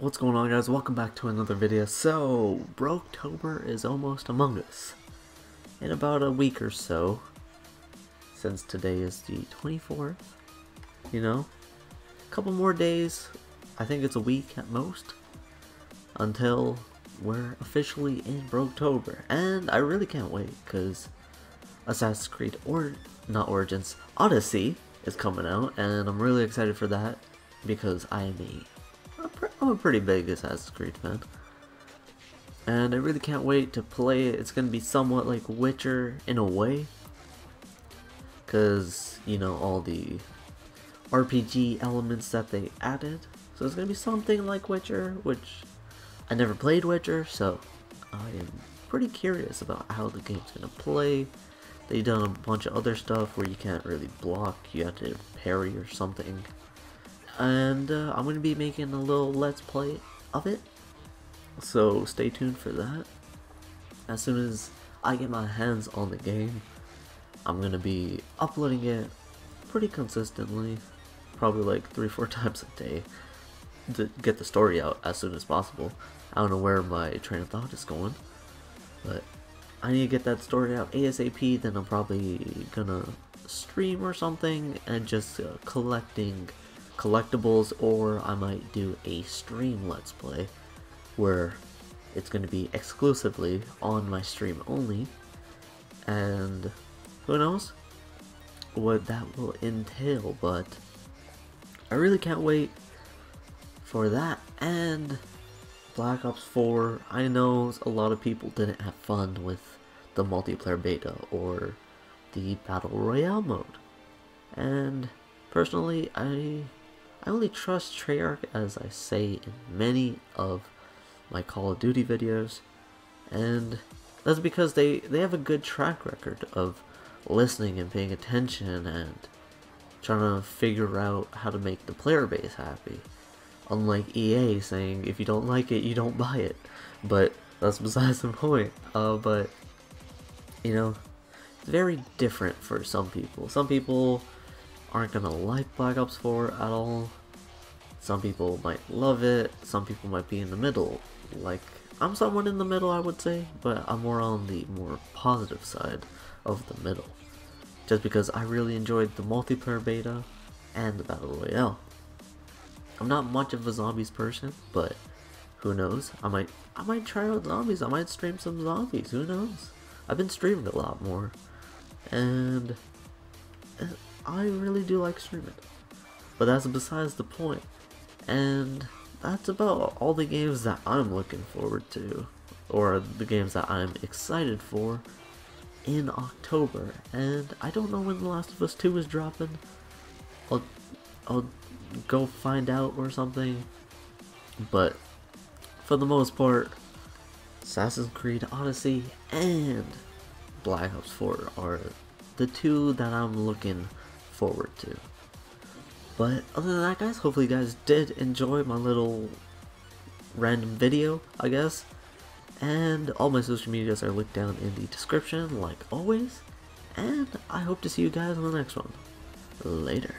What's going on, guys? Welcome back to another video. So, Broketober is almost among us. In about a week or so, since today is the 24th, you know, a couple more days, I think it's a week at most, until we're officially in Broketober. And I really can't wait, because Assassin's Creed Odyssey is coming out, and I'm really excited for that, because I'm a pretty big Assassin's Creed fan, and I really can't wait to play it. It's going to be somewhat like Witcher in a way, because, you know, all the RPG elements that they added, so it's going to be something like Witcher, which I never played Witcher, so I am pretty curious about how the game's going to play. They've done a bunch of other stuff where you can't really block, you have to parry or something. And I'm going to be making a little let's play of it, so stay tuned for that. As soon as I get my hands on the game, I'm going to be uploading it pretty consistently, probably like 3-4 times a day, to get the story out as soon as possible. I don't know where my train of thought is going, but I need to get that story out ASAP. Then I'm probably going to stream or something and just collecting collectibles, or I might do a stream let's play where it's going to be exclusively on my stream only, and who knows what that will entail, but I really can't wait for that. And Black Ops 4, I know a lot of people didn't have fun with the multiplayer beta or the battle royale mode, and personally I only trust Treyarch, as I say in many of my Call of Duty videos, and that's because they have a good track record of listening and paying attention and trying to figure out how to make the player base happy. Unlike EA saying, if you don't like it, you don't buy it, but that's besides the point. But, you know, it's very different for some people. Some people aren't gonna like Black Ops 4 at all. Some people might love it, some people might be in the middle. Like, I'm someone in the middle, I would say, but I'm more on the more positive side of the middle, just because I really enjoyed the multiplayer beta and the battle royale. I'm not much of a zombies person, but who knows, I might try out zombies, I might stream some zombies, who knows. I've been streaming a lot more, and I really do like streaming, but that's besides the point. And that's about all the games that I'm looking forward to, or the games that I'm excited for in October. And I don't know when The Last of Us 2 is dropping. I'll go find out or something, but for the most part, Assassin's Creed Odyssey and Black Ops 4 are the two that I'm looking forward to. But other than that, guys, hopefully you guys did enjoy my little random video, I guess. And all my social medias are linked down in the description, like always, and I hope to see you guys on the next one. Later.